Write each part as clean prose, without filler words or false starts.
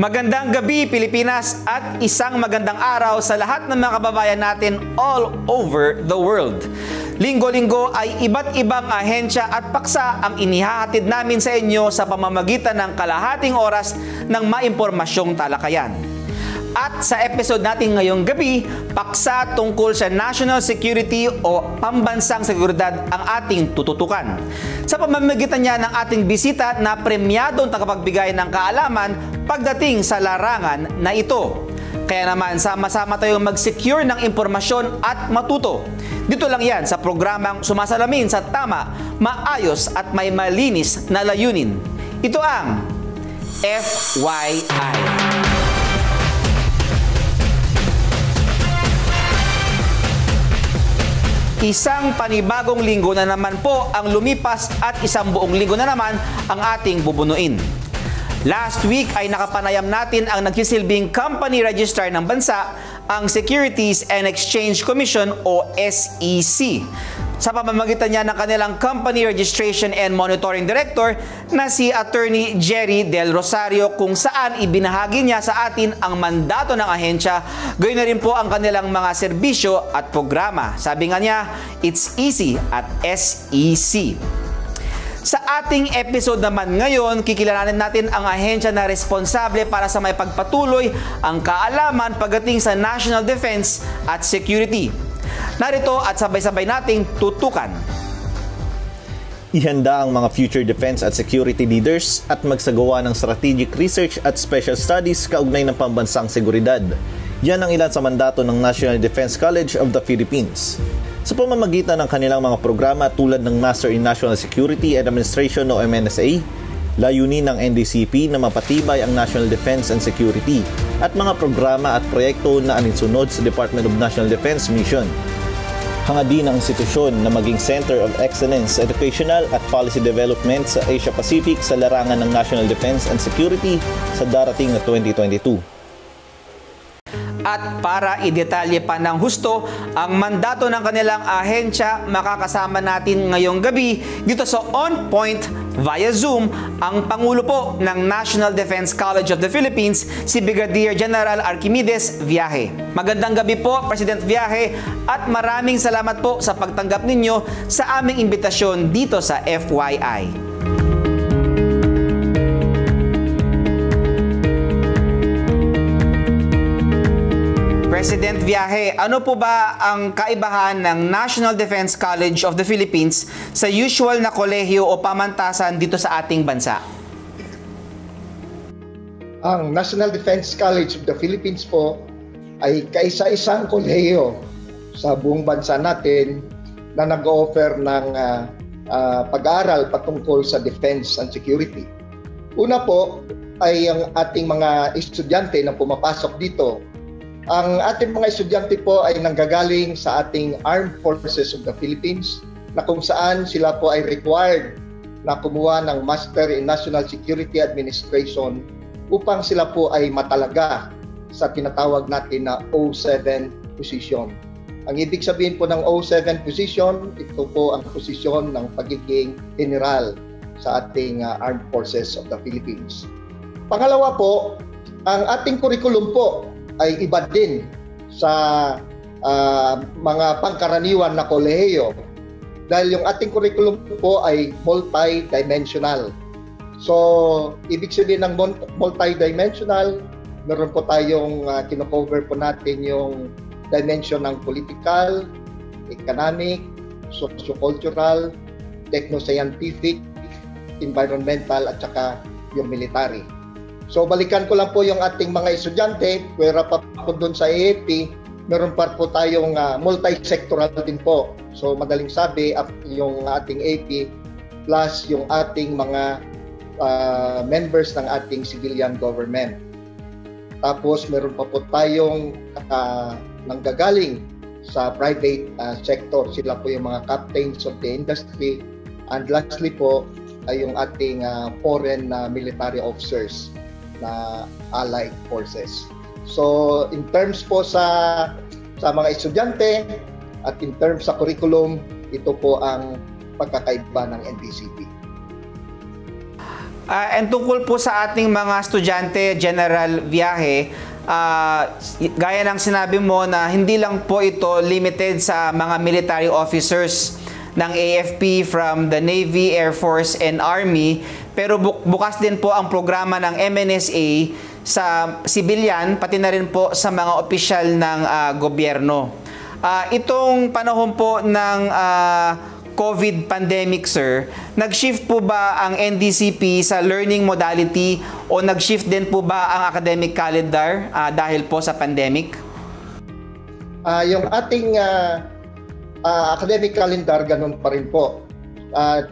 Magandang gabi, Pilipinas, at isang magandang araw sa lahat ng mga kababayan natin all over the world. Linggo-linggo ay iba't ibang ahensya at paksa ang inihahatid namin sa inyo sa pamamagitan ng kalahating oras ng maimpormasyong talakayan. At sa episode natin ngayong gabi, paksa tungkol sa national security o pambansang seguridad ang ating tututukan. Sa pamamagitan niya ng ating bisita na premyadong tagapagbigay ng kaalaman pagdating sa larangan na ito. Kaya naman, sama-sama tayong mag-secure ng impormasyon at matuto. Dito lang yan sa programang sumasalamin sa tama, maayos at may malinis na layunin. Ito ang FYI. Isang panibagong linggo na naman po ang lumipas at isang buong linggo na naman ang ating bubunuin. Last week ay nakapanayam natin ang nagsisilbing company registrar ng bansa, ang Securities and Exchange Commission o SEC. Sa pamamagitan niya ng kanilang Company Registration and Monitoring Director na si Attorney Jerry Del Rosario, kung saan ibinahagi niya sa atin ang mandato ng ahensya, gayon na rin po ang kanilang mga serbisyo at programa. Sabi nga niya, it's easy at SEC. Sa ating episode naman ngayon, kikilalanin natin ang ahensya na responsable para sa may pagpatuloy ang kaalaman pagdating sa national defense at security. Narito at sabay-sabay nating tutukan. Ihanda ang mga future defense at security leaders at magsagawa ng strategic research at special studies kaugnay ng pambansang seguridad. Yan ang ilan sa mandato ng National Defense College of the Philippines. Sa pamamagitan ng kanilang mga programa tulad ng Master in National Security and Administration o MNSA, layunin ng NDCP na mapatibay ang national defense and security at mga programa at proyekto na aninsunod sa Department of National Defense Mission. Hangadin ang institusyon na maging Center of Excellence, Educational at Policy Development sa Asia-Pacific sa larangan ng National Defense and Security sa darating na 2022. At para idetalye pa ng husto ang mandato ng kanilang ahensya, makakasama natin ngayong gabi dito sa On Point via Zoom ang Pangulo po ng National Defense College of the Philippines, si Brigadier General Archimedes Viaje. Magandang gabi po, President Viaje, at maraming salamat po sa pagtanggap ninyo sa aming imbitasyon dito sa FYI. President Viaje, ano po ba ang kaibahan ng National Defense College of the Philippines sa usual na kolehiyo o pamantasan dito sa ating bansa? Ang National Defense College of the Philippines po ay kaisa-isang kolehiyo sa buong bansa natin na nag-offer ng pag-aaral patungkol sa defense and security. Una po ay ang ating mga estudyante na pumapasok dito. Ang ating mga estudyante po ay nanggagaling sa ating Armed Forces of the Philippines, na kung saan sila po ay required na kumuha ng Master in National Security Administration upang sila po ay matalaga sa tinatawag natin na O7 position. Ang ibig sabihin po ng O7 position, ito po ang posisyon ng pagiging general sa ating Armed Forces of the Philippines. Pangalawa po, ang ating curriculum po ay iba din sa mga pangkaraniwan na kolehiyo dahil yung ating curriculum po ay multidimensional. So, ibig sabihin ng multidimensional, meron po tayong kinocover po natin yung dimension ng political, economic, socio-cultural, techno-scientific, environmental, at saka yung military. So balikan ko lang po yung ating mga estudyante, pwera pa po doon sa AFP, meron pa po tayong multi-sectoral din po. So madaling sabi, yung ating AFP plus yung ating mga members ng ating civilian government. Tapos meron pa po tayong nanggagaling sa private sector. Sila po yung mga captains of the industry. And lastly po ay yung ating foreign military officers na allied forces. So, in terms po sa mga estudyante at in terms sa curriculum, ito po ang pagkakaiba ng NDCP. And tungkol po sa ating mga estudyante, General Viaje, gaya ng sinabi mo na hindi lang po ito limited sa mga military officers ng AFP from the Navy, Air Force, and Army, pero bukas din po ang programa ng MNSA sa civilian, pati na rin po sa mga opisyal ng gobyerno. Itong panahon po ng COVID pandemic, sir, nag-shift po ba ang NDCP sa learning modality o nag-shift din po ba ang academic calendar dahil po sa pandemic? Yung ating academic calendar, ganun pa rin po.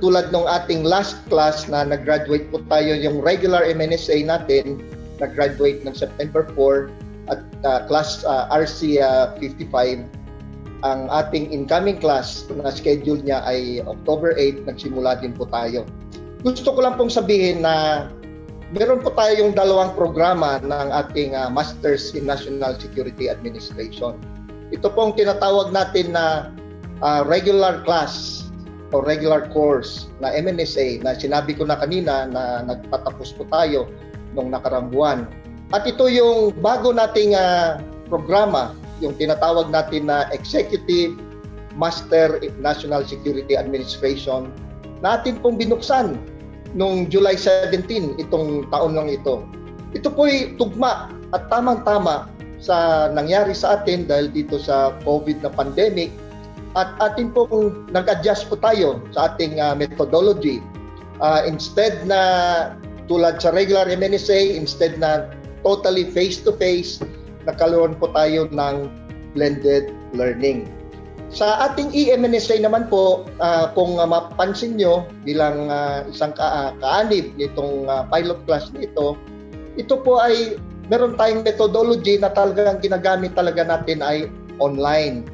Tulad nung ating last class na nag-graduate po tayo, yung regular MNSA natin, nag-graduate ng September 4 at class RC 55. Ang ating incoming class na schedule niya ay October 8, nagsimula din po tayo. Gusto ko lang pong sabihin na meron po tayong dalawang programa ng ating Masters in National Security Administration. Ito pong tinatawag natin na regular class o regular course na MNSA na sinabi ko na kanina na nagpatapos po tayo nung nakaraang buwan. At ito yung bago nating programa, yung tinatawag natin na Executive Master in National Security Administration, natin pong binuksan noong July 17 itong taon lang ito. Ito po'y tugma at tamang-tama sa nangyari sa atin dahil dito sa COVID na pandemic, at atin pong nag-adjust po tayo sa ating methodology. Instead na tulad sa regular MNSA, instead na totally face-to-face, nagkaroon po tayo ng blended learning. Sa ating EMNSA naman po, kung mapansin nyo bilang isang kaanib nitong pilot class nito, ito po ay meron tayong methodology na talagang ginagamit talaga natin ay online.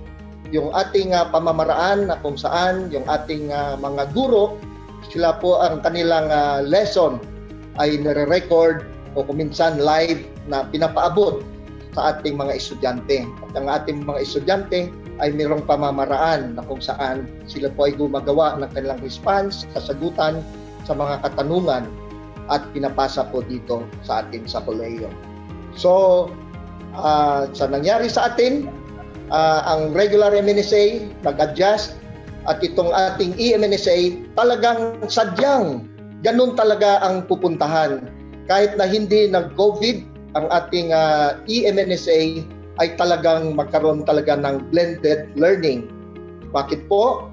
Yung ating pamamaraan na kung saan yung ating mga guro, sila po ang kanilang lesson ay nare-record o kuminsan live na pinapaabot sa ating mga estudyante. At ang ating mga estudyante ay mayroong pamamaraan na kung saan sila po ay gumagawa ng kanilang response, kasagutan sa mga katanungan at pinapasa po dito sa atin sa kolehiyo. So, sa nangyari sa atin, ang regular MNSA nag-adjust at itong ating EMNSA talagang sadyang ganun talaga ang pupuntahan. Kahit na hindi nag-COVID, ang ating EMNSA ay talagang magkaroon talaga ng blended learning. Bakit po?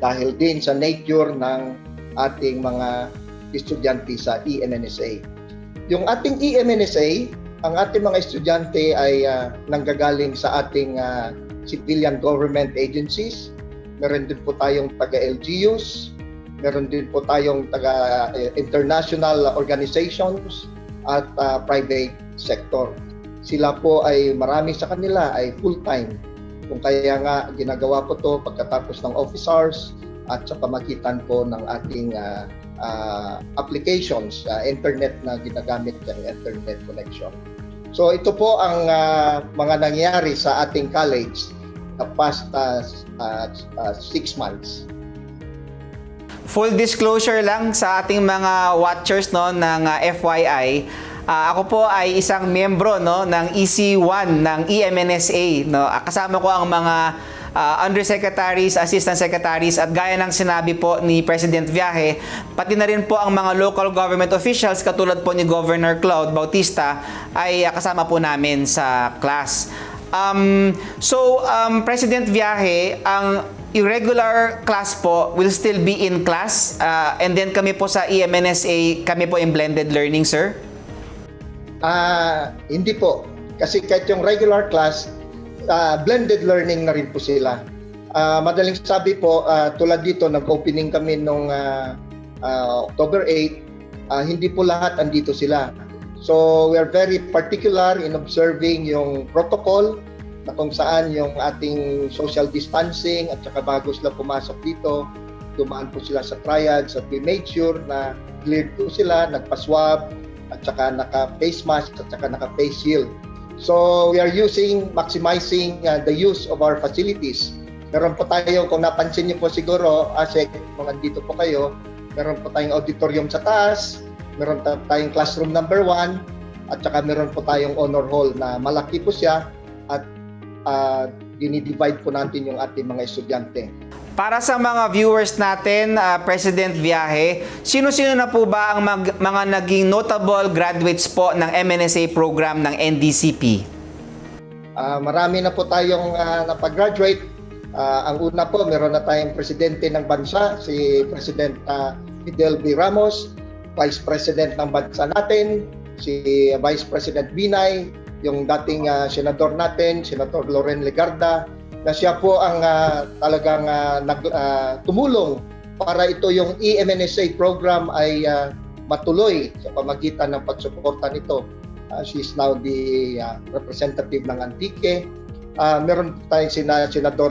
Dahil din sa nature ng ating mga estudyante sa EMNSA. Yung ating EMNSA, ang ating mga estudyante ay nanggagaling sa ating civilian government agencies. Meron din po tayong taga-LGUs, meron din po tayong taga-international organizations at private sector. Sila po ay marami sa kanila ay full-time. Kung kaya nga ginagawa po to pagkatapos ng office hours at sa pamagitan po ng ating applications, internet na ginagamit ng internet connection. So ito po ang mga nangyari sa ating college the past 6 months. Full disclosure lang sa ating mga watchers no ng FYI. Ako po ay isang miyembro no ng EC1 ng EMNSA no. Kasama ko ang mga undersecretaries, assistant secretaries at gaya ng sinabi po ni President Viaje, pati na rin po ang mga local government officials katulad po ni Governor Claude Bautista ay kasama po namin sa class. President Viaje, ang irregular class po will still be in class and then kami po sa EMNSA, kami po in blended learning, sir? Hindi po. Kasi kahit yung regular class, blended learning na rin po sila. Madaling sabi po, tulad dito, nag-opening kami nung October 8, hindi po lahat andito sila. So we are very particular in observing yung protocol na kung saan yung ating social distancing at saka bago sila pumasok dito, dumaan po sila sa triads at we made sure na cleared po sila, nagpa-swab, at saka naka-face mask at saka naka-face shield. So we are maximizing the use of our facilities. Meron po tayo, kung napansin niyo po siguro, ASEC, kung nandito po kayo, meron po tayong auditorium sa taas, meron tayong classroom number 1 at saka meron po tayong honor hall na malaki po siya at dinidivide po natin yung ating mga estudyante. Para sa mga viewers natin, President Viaje, sino-sino na po ba ang mga naging notable graduates po ng MNSA program ng NDCP? Marami na po tayong napag-graduate. Ang una po, meron na tayong presidente ng bansa, si President Fidel V. Ramos, Vice President ng bansa natin, si Vice President Binay, yung dating senador natin, Senator Loren Legarda, na siya po ang talagang tumulong para ito yung EMNSA program ay matuloy sa pamagitan ng pagsuporta nito. She is now the representative ng Antique. Meron tayong Senador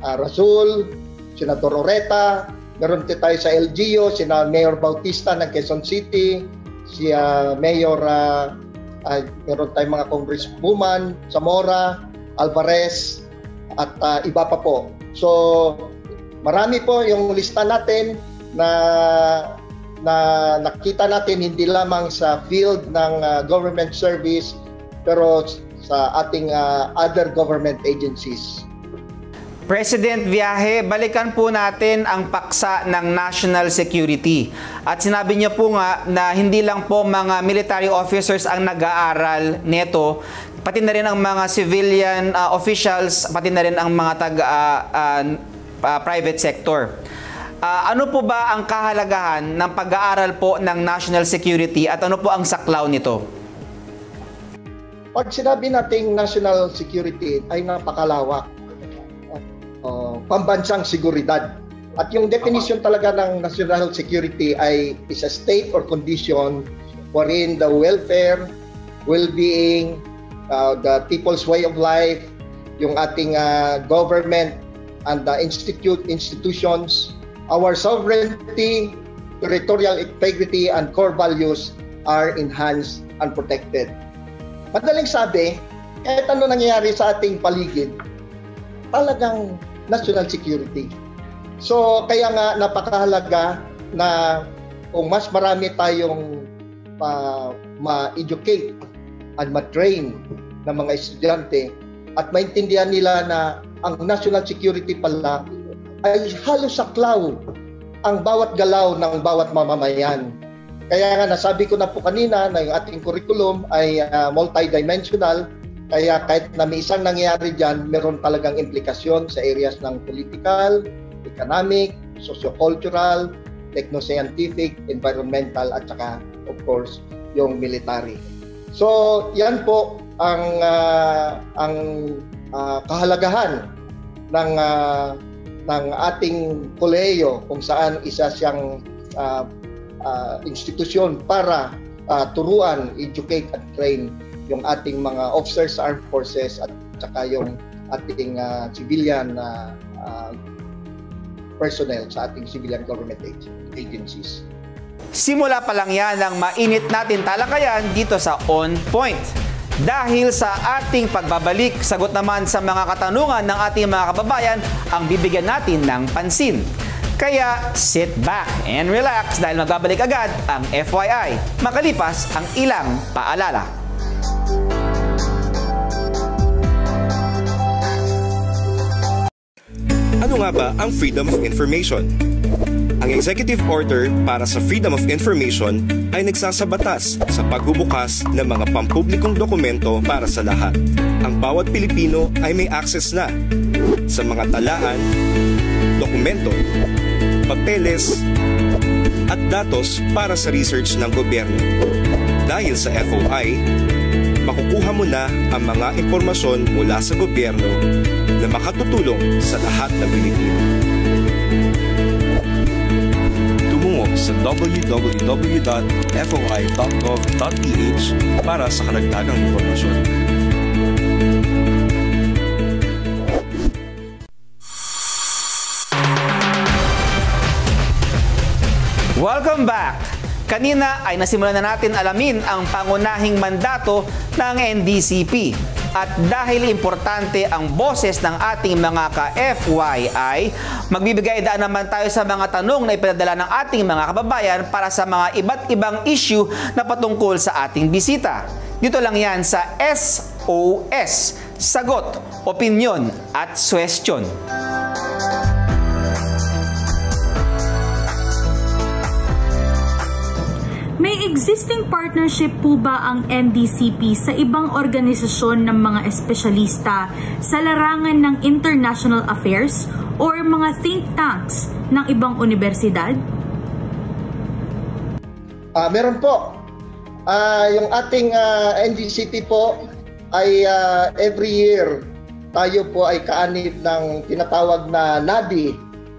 Rasul, Senador Oreta, meron tayo sa LGU, sina Mayor Bautista ng Quezon City, si Mayor, meron tayong mga Congresswoman Samora Alvarez, at iba pa po. So, marami po yung lista natin na nakita natin hindi lamang sa field ng government service pero sa ating other government agencies. President Viaje, balikan po natin ang paksa ng national security. At sinabi niyo po nga na hindi lang po mga military officers ang nag-aaral neto, pati na rin ang mga civilian officials, pati na rin ang mga private sector. Ano po ba ang kahalagahan ng pag-aaral po ng national security at ano po ang saklaw nito? Pag sinabi nating national security ay napakalawak. Pambansang seguridad. At yung definition talaga ng national security ay is a state or condition wherein the welfare, well-being, the people's way of life, yung ating government and the institutions, our sovereignty, territorial integrity, and core values are enhanced and protected. Madaling sabi, kahit ano nangyayari sa ating paligid, talagang national security. So, kaya nga napakahalaga na kung mas marami tayong ma-educate at ma-train ng mga estudyante at maintindihan nila na ang national security pala ay halos saklaw ang bawat galaw ng bawat mamamayan. Kaya nga nasabi ko na po kanina na yung ating curriculum ay multidimensional. Kaya kahit na may isang nangyari dyan, meron talagang implikasyon sa areas ng political, economic, socio-cultural, techno-scientific, environmental, at saka, of course, yung military. So, yan po ang kahalagahan ng ating kolehiyo kung saan isa siyang institusyon para turuan, educate, at train yung ating mga officers, armed forces at saka yung ating civilian personnel sa ating civilian government agencies. Simula pa lang yan ang mainit natin talakayan dito sa On Point. Dahil sa ating pagbabalik, sagot naman sa mga katanungan ng ating mga kababayan ang bibigyan natin ng pansin. Kaya sit back and relax dahil magbabalik agad ang FYI makalipas ang ilang paalala. Ano nga ba ang Freedom of Information? Ang Executive Order para sa Freedom of Information ay nagsasabatas sa pagbubukas ng mga pampublikong dokumento para sa lahat. Ang bawat Pilipino ay may access na sa mga talaan, dokumento, papeles, at datos para sa research ng gobyerno. Dahil sa FOI, makukuha mo na ang mga impormasyon mula sa gobyerno na makatutulong sa lahat ng Pilipino. Tumungo sa www.foi.gov.ph para sa karagdagang impormasyon. Welcome back! Kanina ay nasimulan na natin alamin ang pangunahing mandato ng NDCP. At dahil importante ang boses ng ating mga ka-FYI, magbibigay daan naman tayo sa mga tanong na ipinadala ng ating mga kababayan para sa mga iba't ibang issue na patungkol sa ating bisita. Dito lang yan sa SOS, Sagot, Opinyon at Suwestyon. May existing partnership po ba ang NDCP sa ibang organisasyon ng mga espesyalista sa larangan ng international affairs or mga think tanks ng ibang universidad? Meron po. Yung ating NDCP po ay every year tayo po ay kaanib ng tinatawag na NADI.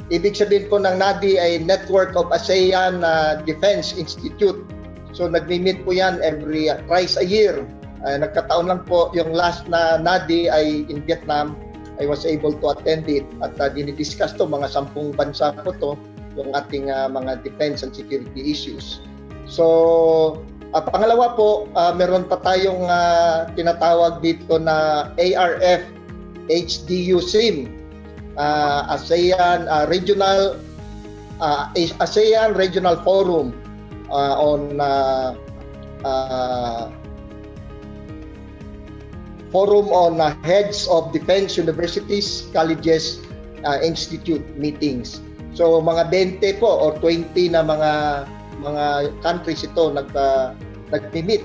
Ibig sabihin po ng NADI ay Network of ASEAN Defense Institute. So nagmi-meet po yan every twice a year. Nagkataon lang po yung last na NADI ay in Vietnam. I was able to attend it at dinidiscuss to mga 10 bansa po to yung ating mga defense and security issues. So pangalawa po, meron pa tayong tinatawag dito na ARF HDU SIM. ASEAN Regional ASEAN Regional Forum on Forum on Heads of Defense Universities, Colleges, Institute meetings. So mga 20 po or 20 na mga countries ito nagmi-meet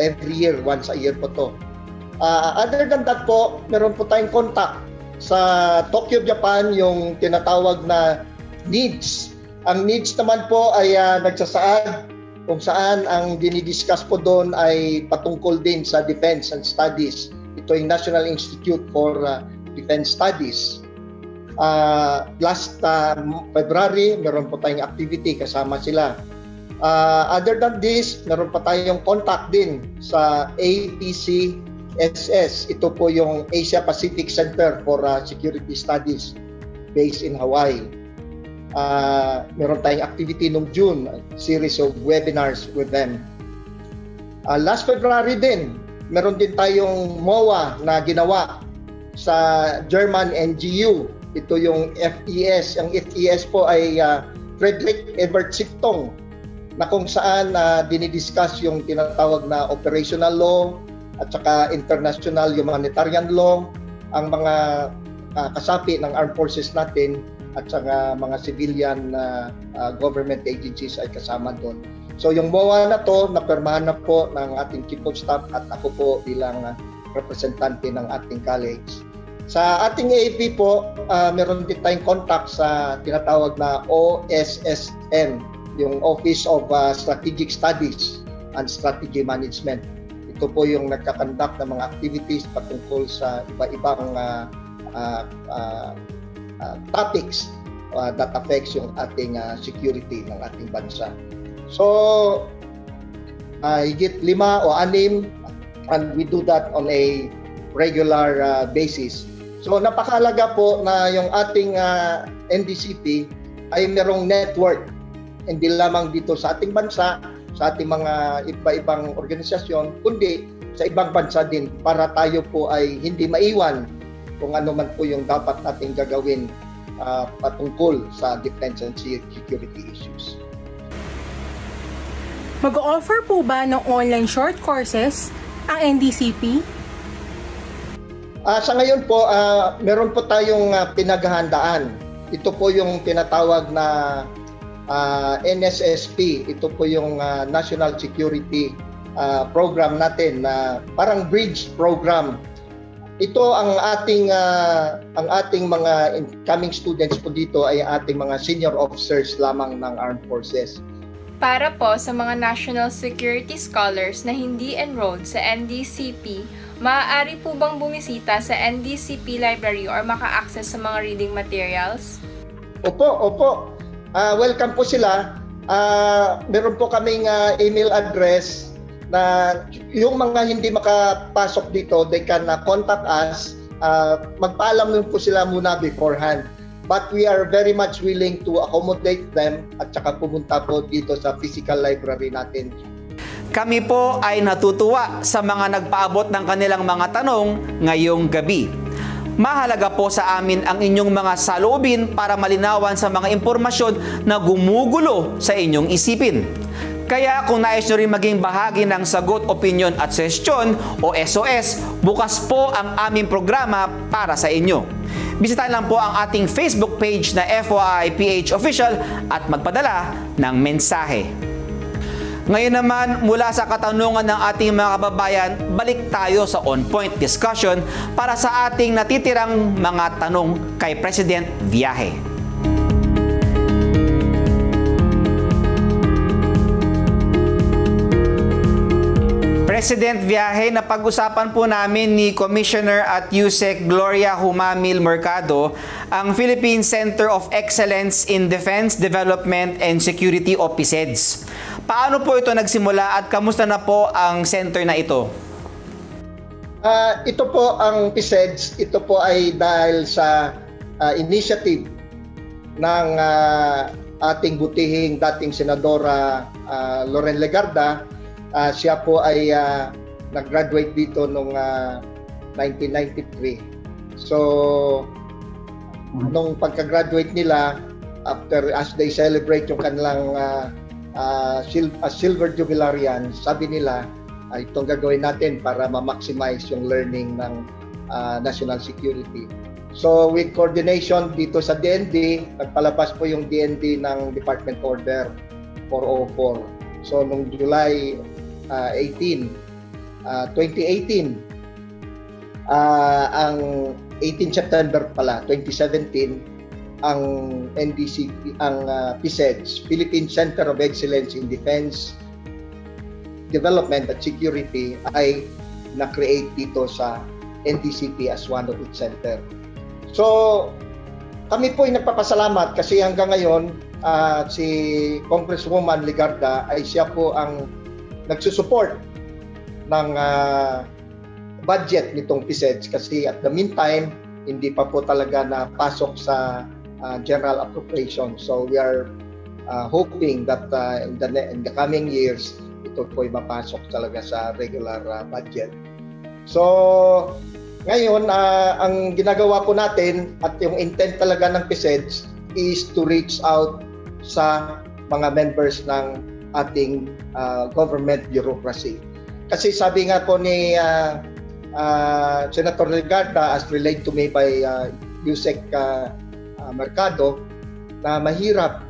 every year, once a year po to. Other than that po, meron po tayong contact sa Tokyo, Japan, yung tinatawag na NEEDS. Ang NEEDS naman po ay nagsasaad kung saan ang dinidiscuss po doon ay patungkol din sa defense and studies. Ito yung National Institute for Defense Studies. Last February, meron po tayong activity kasama sila. Other than this, meron pa tayong contact din sa APCSS. Ito po yung Asia Pacific Center for Security Studies based in Hawaii. Meron tayong activity noong June, series of webinars with them. Last February din, meron din tayong MOA na ginawa sa German NGU. Ito yung FES. Ang FES po ay Frederick Ebert Stiftung, na kung saan dinidiscuss yung tinatawag na operational law, at saka international humanitarian law, ang mga kasapi ng armed forces natin at saka mga civilian government agencies ay kasama doon. So yung MOA na to, napirmahan na po ng ating chief of staff at ako po bilang representante ng ating college. Sa ating AAP po, meron din tayong contact sa tinatawag na OSSM, yung Office of Strategic Studies and Strategy Management. Ito po yung nagkakandak ng mga activities patungkol sa iba-ibang topics that affects yung ating security ng ating bansa. So, higit 5 o 6, and we do that on a regular basis. So, napakahalaga po na yung ating NDCP ay merong network, hindi lamang dito sa ating bansa, sa ating mga iba-ibang organisasyon, kundi sa ibang bansa din, para tayo po ay hindi maiwan kung ano man po yung dapat nating gagawin patungkol sa defense and security issues. Mag-o-offer po ba ng online short courses ang NDCP? Sa ngayon po, meron po tayong pinaghahandaan. Ito po yung tinatawag na NSSP, ito po yung National Security Program natin na parang bridge program. Ito ang ating mga incoming students po dito ay ating mga senior officers lamang ng armed forces. Para po sa mga national security scholars na hindi enrolled sa NDCP, maaari po bang bumisita sa NDCP library or maka-access sa mga reading materials? Opo, opo. Welcome po sila. Meron po kaming email address na yung mga hindi makapasok dito, they can contact us. Magpaalam nun po sila muna beforehand. But we are very much willing to accommodate them at saka pumunta po dito sa physical library natin. Kami po ay natutuwa sa mga nagpaabot ng kanilang mga tanong ngayong gabi. Mahalaga po sa amin ang inyong mga saloobin para malinawan sa mga impormasyon na gumugulo sa inyong isipin. Kaya kung nais nyo rin maging bahagi ng Sagot, Opinyon at Suggestion o SOS, bukas po ang aming programa para sa inyo. Bisitahin lang po ang ating Facebook page na FOI-PH Official at magpadala ng mensahe. Ngayon naman, mula sa katanungan ng ating mga kababayan, balik tayo sa on-point discussion para sa ating natitirang mga tanong kay President Viaje. President Viaje, napag-usapan po namin ni Commissioner at USEC Gloria Humamil Mercado ang Philippine Center of Excellence in Defense, Development and Security o PISEDS. Paano po ito nagsimula at kamusta na po ang center na ito? Ito po ang PISEDS. Ito po ay dahil sa initiative ng ating butihing dating Senadora Loren Legarda. Siya po ay nag-graduate dito noong 1993. So, nung pagka-graduate nila, after as they celebrate yung kanilang silver jubilarian, sabi nila, itong gagawin natin para ma-maximize yung learning ng national security. So, with coordination dito sa DND, nagpalabas po yung DND ng Department Order 404. So, noong July 18 September 2017 ang NDCP, ang PISEDS, Philippine Center of Excellence in Defense, Development at Security ay na-create dito sa NDCP as one of its center. So kami po ay nagpapasalamat kasi hanggang ngayon si Congresswoman Legarda ay siya po ang nagsusupport ng budget nitong PISEDS kasi at the meantime, hindi pa po talaga napasok sa general appropriation. So we are hoping that in the coming years, ito po ay mapasok talaga sa regular budget. So ngayon, ang ginagawa po natin at yung intent talaga ng PISEDS is to reach out sa mga members ng ating government bureaucracy. Kasi sabi nga po ni Senator Legarda, as relayed to me by USEC Mercado, na mahirap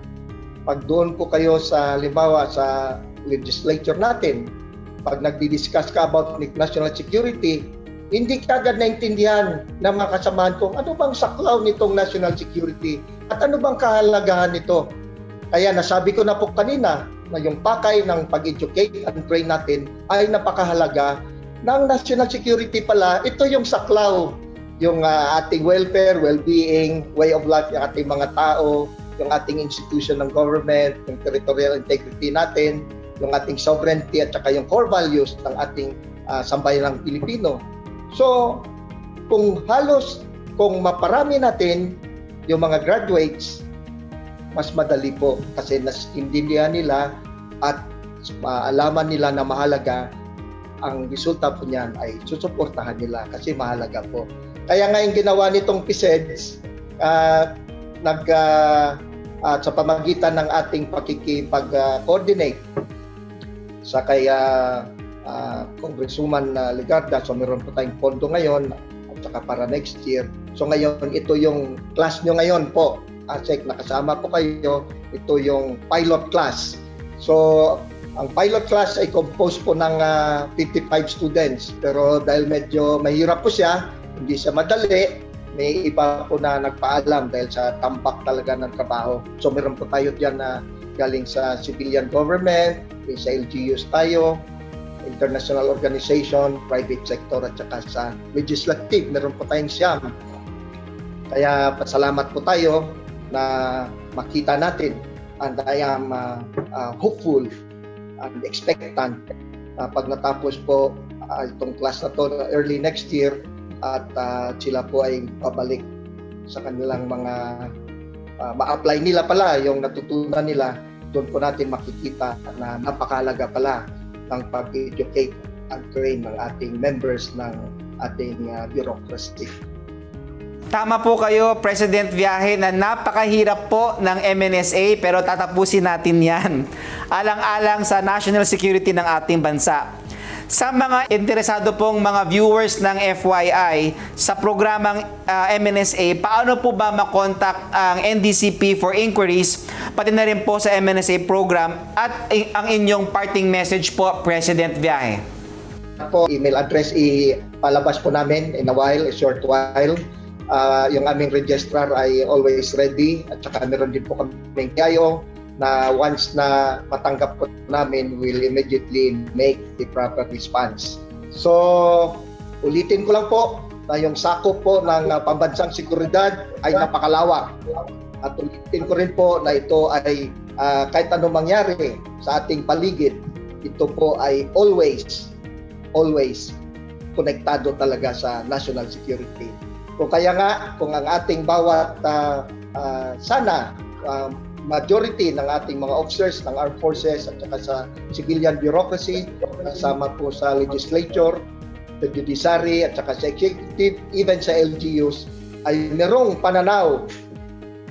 pag doon po kayo sa, halimbawa, sa legislature natin, pag nagdi-discuss ka about national security, hindi kagad naintindihan ng mga kasamahan kung ano bang saklaw nitong national security at ano bang kahalagahan nito. Kaya nasabi ko na po kanina, na yung pakay ng pag-educate and train natin ay napakahalaga ng national security pala. Ito yung saklaw, yung ating welfare, well-being, way of life ng ating mga tao, yung ating institution ng government, yung territorial integrity natin, yung ating sovereignty at saka yung core values ng ating sambayanang Pilipino. So, kung maparami natin yung mga graduates, mas madali po kasi nasintindihan nila at alaman nila na mahalaga ang resulta po niyan ay susuportahan nila kasi mahalaga po. Kaya nga yung ginawa nitong PISEDS sa pamagitan ng ating pakikipag-coordinate sa kaya Congresswoman Legarda, so meron po tayong pondo ngayon at saka para next year. So ngayon, ito yung class nyo ngayon po. ASEC, nakasama po kayo, ito yung pilot class. So, ang pilot class ay composed po ng 55 students. Pero dahil medyo mahirap po siya, hindi siya madali, may iba po na nagpaalam dahil sa tambak talaga ng trabaho. So, meron po tayo dyan na galing sa civilian government, may sa LGUs tayo, international organization, private sector, at saka sa legislative, meron po tayong siyam. Kaya pasalamat po tayo na makita natin, and I am hopeful and expectant pag natapos po itong class na to early next year at sila po ay pabalik sa kanilang mga ma-apply nila pala yung natutunan nila. Doon po natin makikita na napakahalaga pala ng pag-educate at train ng ating members ng ating bureaucracy. Tama po kayo, President Viaje, na napakahirap po ng MNSA, pero tatapusin natin yan. Alang-alang sa national security ng ating bansa. Sa mga interesado pong mga viewers ng FYI sa programang MNSA, paano po ba makontak ang NDCP for inquiries, pati na rin po sa MNSA program at ang inyong parting message po, President Viaje? Po, email address ipalabas po namin in a while, a short while. Yung aming registrar ay always ready at saka meron din po kami ng KIO na once na matanggap po namin, will immediately make the proper response. So, ulitin ko lang po na yung sakop po ng pambansang seguridad ay napakalawak. At ulitin ko rin po na ito ay kahit anong mangyari sa ating paligid, ito po ay always konektado talaga sa national security. So, kaya nga, kung ang ating bawat majority ng ating mga officers ng armed forces at saka sa civilian bureaucracy kasama po sa legislature, the judiciary at saka sa executive, even sa LGUs ay merong pananaw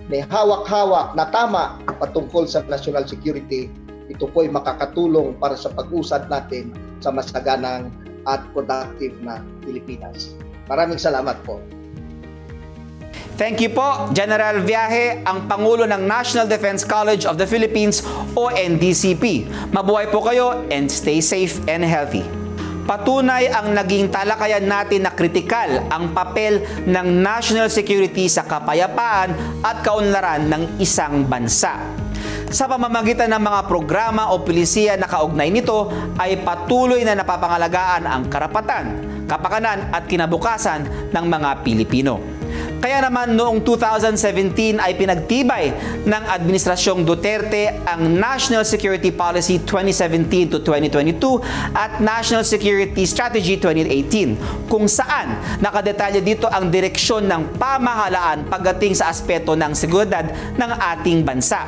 na hawak-hawak na tama patungkol sa national security. Ito po ay makakatulong para sa pag-usad natin sa masaganang at productive na Pilipinas. Maraming salamat po. Thank you po, General Viaje, ang Pangulo ng National Defense College of the Philippines o NDCP. Mabuhay po kayo and stay safe and healthy. Patunay ang naging talakayan natin na kritikal ang papel ng national security sa kapayapaan at kaunlaran ng isang bansa. Sa pamamagitan ng mga programa o pulisiya na kaugnay nito ay patuloy na napapangalagaan ang karapatan, kapakanan at kinabukasan ng mga Pilipino. Kaya naman noong 2017 ay pinagtibay ng Administrasyong Duterte ang National Security Policy 2017 to 2022 at National Security Strategy 2018 kung saan nakadetalya dito ang direksyon ng pamahalaan pagdating sa aspeto ng seguridad ng ating bansa.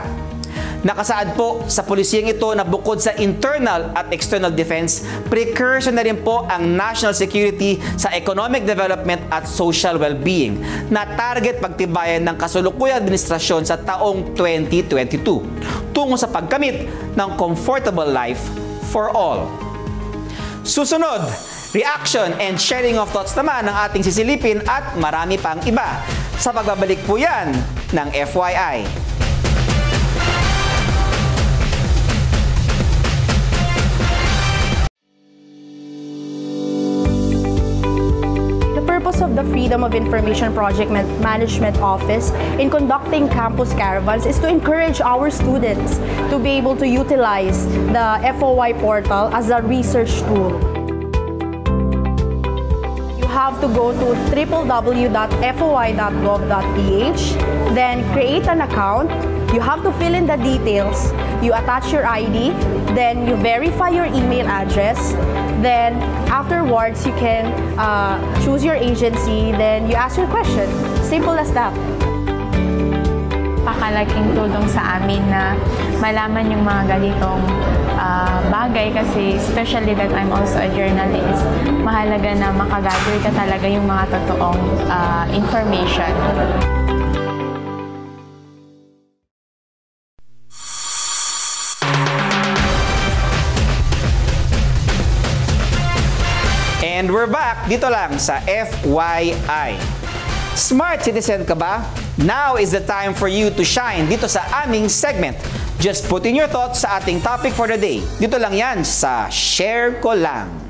Nakasaad po sa pulisiyang ito na bukod sa internal at external defense, precursor na rin po ang national security sa economic development at social well-being na target pagtibayan ng kasalukuyang administrasyon sa taong 2022 tungo sa pagkamit ng comfortable life for all. Susunod, reaction and sharing of thoughts naman ang ating sisilipin at marami pang iba sa pagbabalik po yan ng FYI. Of the Freedom of Information Project Management Office in conducting campus caravans is to encourage our students to be able to utilize the FOI portal as a research tool. You have to go to www.foi.gov.ph, then create an account. You have to fill in the details. You attach your ID, then you verify your email address, then afterwards you can choose your agency, then you ask your question. Simple as that. Napakalaking tulong sa amin na malaman yung mga ganitong bagay kasi especially that I'm also a journalist. Mahalaga na makagather ka talaga yung mga totoong information. And we're back dito lang sa FYI. Smart citizen ka ba? Now is the time for you to shine dito sa aming segment. Just put in your thoughts sa ating topic for the day. Dito lang yan sa Share Ko Lang.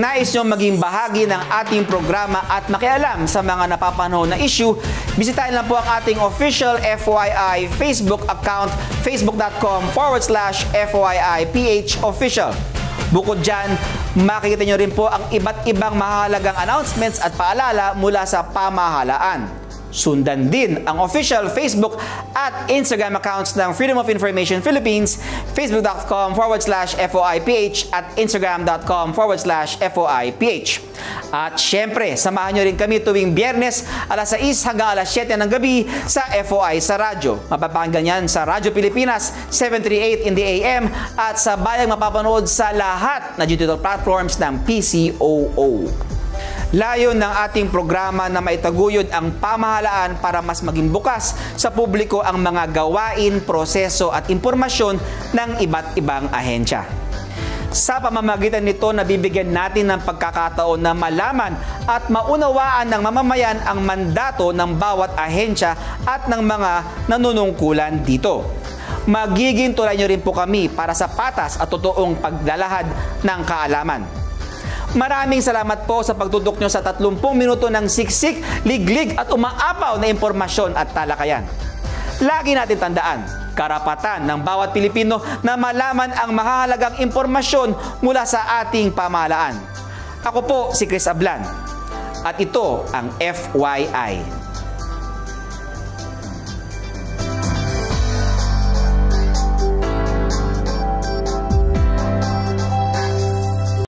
Nais nyo maging bahagi ng ating programa at makialam sa mga napapanahon na issue, bisitahin lang po ang ating official FYI Facebook account, facebook.com/FOIIPHofficial. Bukod dyan, makikita nyo rin po ang iba't ibang mahalagang announcements at paalala mula sa pamahalaan. Sundan din ang official Facebook at Instagram accounts ng Freedom of Information Philippines, facebook.com/FOIPH at instagram.com/FOIPH. At syempre, samahan nyo rin kami tuwing Biyernes, alas 6 hanggang alas 7 ng gabi sa FOI sa radyo. Mapapakinggan yan sa Radyo Pilipinas, 738 in the AM, at sa bayang mapapanood sa lahat na digital platforms ng PCOO. Layon ng ating programa na maitaguyod ang pamahalaan para mas maging bukas sa publiko ang mga gawain, proseso at impormasyon ng iba't ibang ahensya. Sa pamamagitan nito, nabibigyan natin ng pagkakataon na malaman at maunawaan ng mamamayan ang mandato ng bawat ahensya at ng mga nanunungkulan dito. Magiging tulay nyo rin po kami para sa patas at totoong paglalahad ng kaalaman. Maraming salamat po sa pagtutok nyo sa 30 minuto ng siksik, liglig at umaapaw na impormasyon at talakayan. Lagi natin tandaan, karapatan ng bawat Pilipino na malaman ang mahalagang impormasyon mula sa ating pamahalaan. Ako po si Kris Ablan at ito ang FYI.